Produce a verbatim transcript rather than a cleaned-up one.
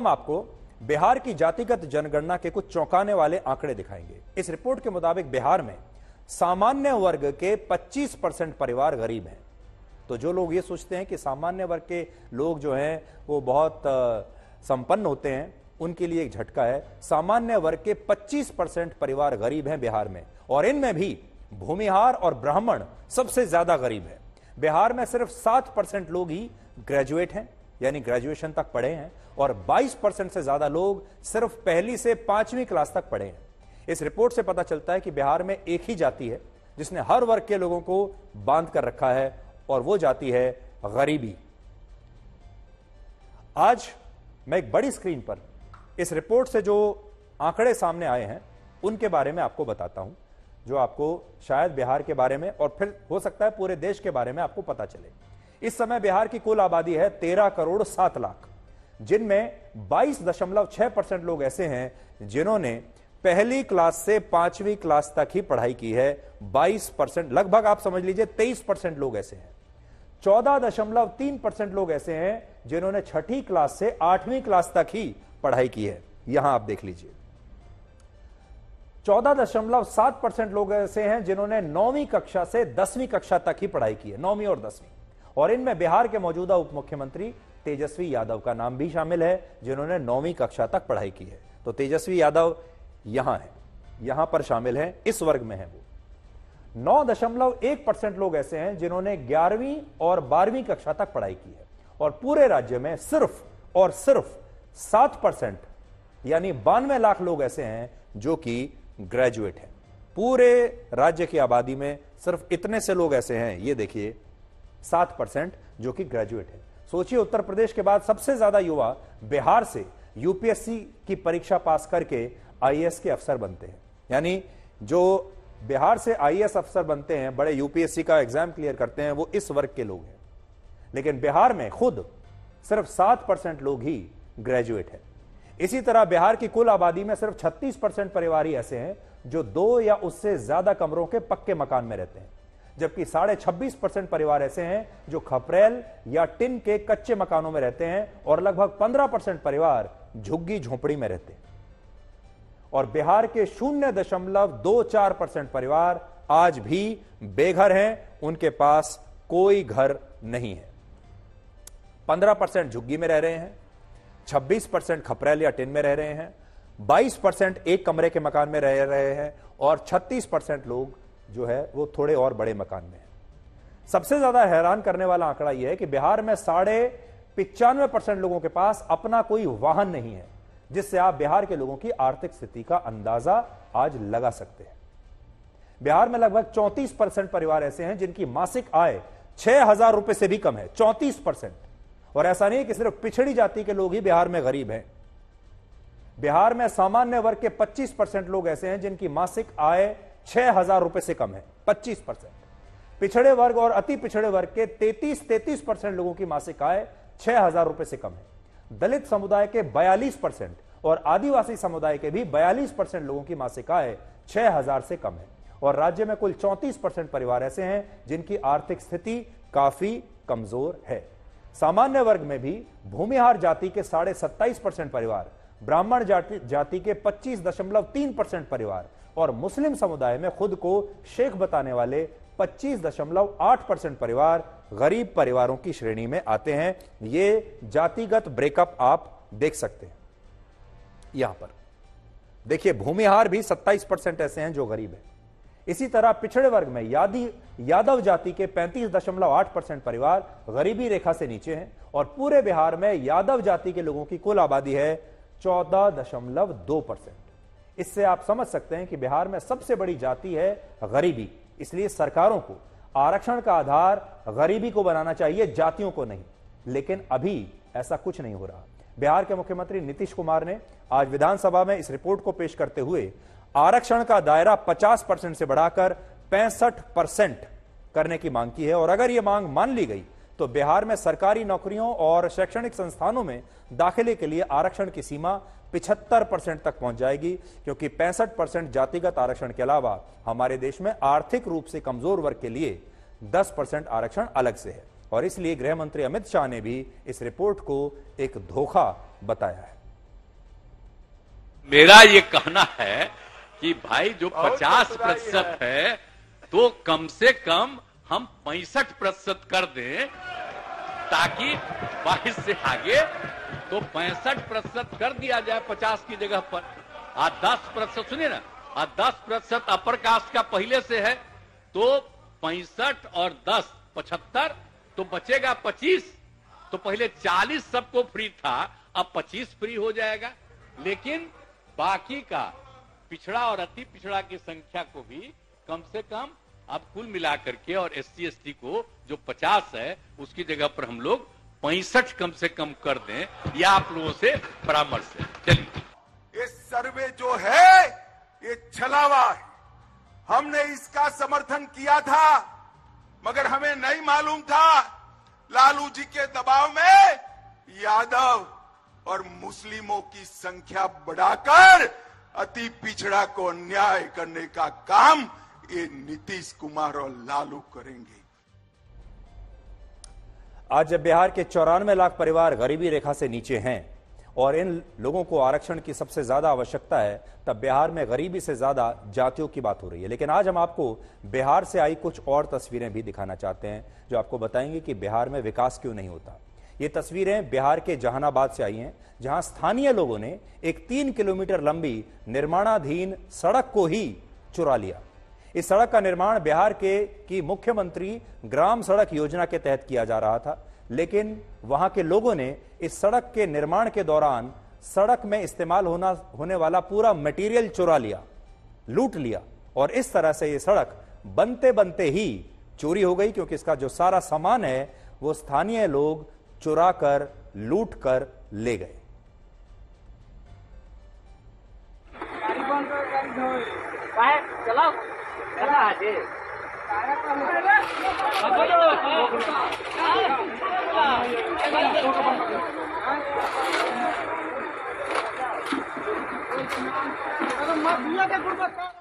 हम आपको बिहार की जातिगत जनगणना के कुछ चौंकाने वाले आंकड़े दिखाएंगे। इस रिपोर्ट के मुताबिक बिहार में सामान्य वर्ग के पच्चीस परसेंट परिवार गरीब हैं। तो जो लोग ये सोचते हैं कि सामान्य वर्ग के लोग जो हैं वो बहुत संपन्न होते हैं, उनके लिए एक झटका है। सामान्य वर्ग के पच्चीस परसेंट परिवार गरीब हैं बिहार में, और इनमें भी भूमिहार और ब्राह्मण सबसे ज्यादा गरीब है। बिहार में सिर्फ सात परसेंट लोग ही ग्रेजुएट हैं, यानी ग्रेजुएशन तक पढ़े हैं, और बाईस परसेंट से ज्यादा लोग सिर्फ पहली से पांचवीं क्लास तक पढ़े हैं। इस रिपोर्ट से पता चलता है कि बिहार में एक ही जाति है जिसने हर वर्ग के लोगों को बांध कर रखा है, और वो जाति है गरीबी। आज मैं एक बड़ी स्क्रीन पर इस रिपोर्ट से जो आंकड़े सामने आए हैं उनके बारे में आपको बताता हूं, जो आपको शायद बिहार के बारे में और फिर हो सकता है पूरे देश के बारे में आपको पता चले। इस समय बिहार की कुल आबादी है तेरह करोड़ सात लाख, जिनमें बाईस दशमलव छह परसेंट लोग ऐसे हैं जिन्होंने पहली क्लास से पांचवी क्लास तक ही पढ़ाई की है। बाईस परसेंट, लगभग आप समझ लीजिए तेईस परसेंट लोग ऐसे हैं। चौदह दशमलव तीन परसेंट लोग ऐसे हैं जिन्होंने छठी क्लास से आठवीं क्लास तक ही पढ़ाई की है। यहां आप देख लीजिए चौदह दशमलव सात परसेंट लोग ऐसे हैं जिन्होंने नौवीं कक्षा से दसवीं कक्षा तक ही पढ़ाई की है, नौवीं और दसवीं। और इनमें बिहार के मौजूदा उप मुख्यमंत्री तेजस्वी यादव का नाम भी शामिल है, जिन्होंने नौवीं कक्षा तक पढ़ाई की है। तो तेजस्वी यादव यहां है, यहां पर शामिल हैं, इस वर्ग में है वो। नौ दशमलव एक परसेंट लोग ऐसे हैं जिन्होंने ग्यारहवीं और बारहवीं कक्षा तक पढ़ाई की है। और पूरे राज्य में सिर्फ और सिर्फ सात परसेंट, यानी बानवे लाख लोग ऐसे हैं जो कि ग्रेजुएट हैं। पूरे राज्य की आबादी में सिर्फ इतने से लोग ऐसे हैं, ये देखिए सात परसेंट जो कि ग्रेजुएट है। सोचिए, उत्तर प्रदेश के बाद सबसे ज्यादा युवा बिहार से यूपीएससी की परीक्षा पास करके आईएएस के अफसर बनते हैं, यानी जो बिहार से आईएएस अफसर बनते हैं, बड़े यूपीएससी का एग्जाम क्लियर करते हैं, वो इस वर्ग के लोग हैं। लेकिन बिहार में खुद सिर्फ सात परसेंट लोग ही ग्रेजुएट हैं। इसी तरह बिहार की कुल आबादी में सिर्फ छत्तीस परसेंट परिवार ही ऐसे हैं जो दो या उससे ज्यादा कमरों के पक्के मकान में रहते हैं, जबकि साढ़े छब्बीस परसेंट परिवार ऐसे हैं जो खपरेल या टिन के कच्चे मकानों में रहते हैं, और लगभग पंद्रह परसेंट परिवार झुग्गी झोंपड़ी में रहते हैं। और बिहार के शून्य दशमलव दो चार परसेंट परिवार आज भी बेघर हैं, उनके पास कोई घर नहीं है। पंद्रह परसेंट झुग्गी में रह रहे हैं, छब्बीस परसेंट खपरेल या टिन में रह रहे हैं, बाईस परसेंट एक कमरे के मकान में रह रहे हैं, और छत्तीस परसेंट लोग जो है वो थोड़े और बड़े मकान में हैं। सबसे ज्यादा हैरान करने वाला आंकड़ा यह है कि बिहार में साढ़े पिचानवे परसेंट लोगों के पास अपना कोई वाहन नहीं है, जिससे आप बिहार के लोगों की आर्थिक स्थिति का अंदाजा आज लगा सकते हैं। बिहार में लगभग चौंतीस परसेंट परिवार ऐसे हैं जिनकी मासिक आय छह हजार रुपए से भी कम है, चौंतीस परसेंट। और ऐसा नहीं कि सिर्फ पिछड़ी जाति के लोग ही बिहार में गरीब हैं। बिहार में सामान्य वर्ग के पच्चीस परसेंट लोग ऐसे हैं जिनकी मासिक आय छह हजार रुपए से कम है, पच्चीस परसेंट। पिछड़े वर्ग और अति पिछड़े वर्ग के तैतीस तैतीस परसेंट लोगों की मासिक आय छह हजार रुपए से कम है। दलित समुदाय के बयालीस परसेंट और आदिवासी समुदाय के भी बयालीस परसेंट लोगों की मासिक आय छह हजार से कम है। और राज्य में कुल चौंतीस परसेंट परिवार ऐसे हैं जिनकी आर्थिक स्थिति काफी कमजोर है। सामान्य वर्ग में भी भूमिहार जाति के साढ़े सत्ताईस परसेंट परिवार, ब्राह्मण जाति, जाति के पच्चीस दशमलव तीन परसेंट परिवार, और मुस्लिम समुदाय में खुद को शेख बताने वाले पच्चीस दशमलव आठ परसेंट परिवार गरीब परिवारों की श्रेणी में आते हैं। ये जातिगत ब्रेकअप आप देख सकते हैं यहां पर। देखिए, भूमिहार भी सत्ताईस परसेंट ऐसे हैं जो गरीब हैं। इसी तरह पिछड़े वर्ग में यादी यादव जाति के पैंतीस दशमलव आठ परसेंट परिवार गरीबी रेखा से नीचे हैं। और पूरे बिहार में यादव जाति के लोगों की कुल आबादी है चौदह दशमलव दो परसेंट। इससे आप समझ सकते हैं कि बिहार में सबसे बड़ी जाति है गरीबी। इसलिए सरकारों को आरक्षण का आधार गरीबी को बनाना चाहिए, जातियों को नहीं। लेकिन अभी ऐसा कुछ नहीं हो रहा। बिहार के मुख्यमंत्री नीतीश कुमार ने आज विधानसभा में इस रिपोर्ट को पेश करते हुए आरक्षण का दायरा पचास परसेंट से बढ़ाकर पैंसठ परसेंट करने की मांग की है। और अगर यह मांग मान ली गई तो बिहार में सरकारी नौकरियों और शैक्षणिक संस्थानों में दाखिले के लिए आरक्षण की सीमा पचहत्तर परसेंट तक पहुंच जाएगी, क्योंकि पैंसठ परसेंट जातिगत आरक्षण के अलावा हमारे देश में आर्थिक रूप से कमजोर वर्ग के लिए दस परसेंट आरक्षण अलग से है। और इसलिए गृह मंत्री अमित शाह ने भी इस रिपोर्ट को एक धोखा बताया है। मेरा ये कहना है कि भाई जो पचास प्रतिशत है तो कम से कम हम पैंसठ प्रतिशत कर दें, ताकि बाईस से आगे तो पैंसठ प्रतिशत कर दिया जाए पचास की जगह पर। आज दस प्रतिशत सुनिए ना, आज दस प्रतिशत अपर कास्ट का पहले से है तो पैंसठ और दस पचहत्तर, तो बचेगा पच्चीस। तो पहले चालीस सबको फ्री था, अब पच्चीस फ्री हो जाएगा, लेकिन बाकी का पिछड़ा और अति पिछड़ा की संख्या को भी कम से कम अब कुल मिलाकर के, और एससी एसटी को जो पचास है उसकी जगह पर हम लोग पैंसठ कम से कम कर दें, या आप लोगों से परामर्श है। चलिए, ये सर्वे जो है ये छलावा है, हमने इसका समर्थन किया था, मगर हमें नहीं मालूम था लालू जी के दबाव में यादव और मुस्लिमों की संख्या बढ़ाकर अति पिछड़ा को अन्याय करने का काम ये नीतीश कुमार और लालू करेंगे। आज बिहार के चौरानवे लाख परिवार गरीबी रेखा से नीचे हैं और इन लोगों को आरक्षण की सबसे ज्यादा आवश्यकता है, तब बिहार में गरीबी से ज्यादा जातियों की बात हो रही है। लेकिन आज हम आपको बिहार से आई कुछ और तस्वीरें भी दिखाना चाहते हैं जो आपको बताएंगे कि बिहार में विकास क्यों नहीं होता। ये तस्वीरें बिहार के जहानाबाद से आई हैं, जहां स्थानीय लोगों ने एक तीन किलोमीटर लंबी निर्माणाधीन सड़क को ही चुरा लिया। इस सड़क का निर्माण बिहार के की मुख्यमंत्री ग्राम सड़क योजना के तहत किया जा रहा था, लेकिन वहां के लोगों ने इस सड़क के निर्माण के दौरान सड़क में इस्तेमाल होना होने वाला पूरा मटेरियल चुरा लिया, लूट लिया, और इस तरह से ये सड़क बनते बनते ही चोरी हो गई, क्योंकि इसका जो सारा सामान है वो स्थानीय लोग चुरा कर लूट कर ले गए। अरे मत भूला के गुड़ बता।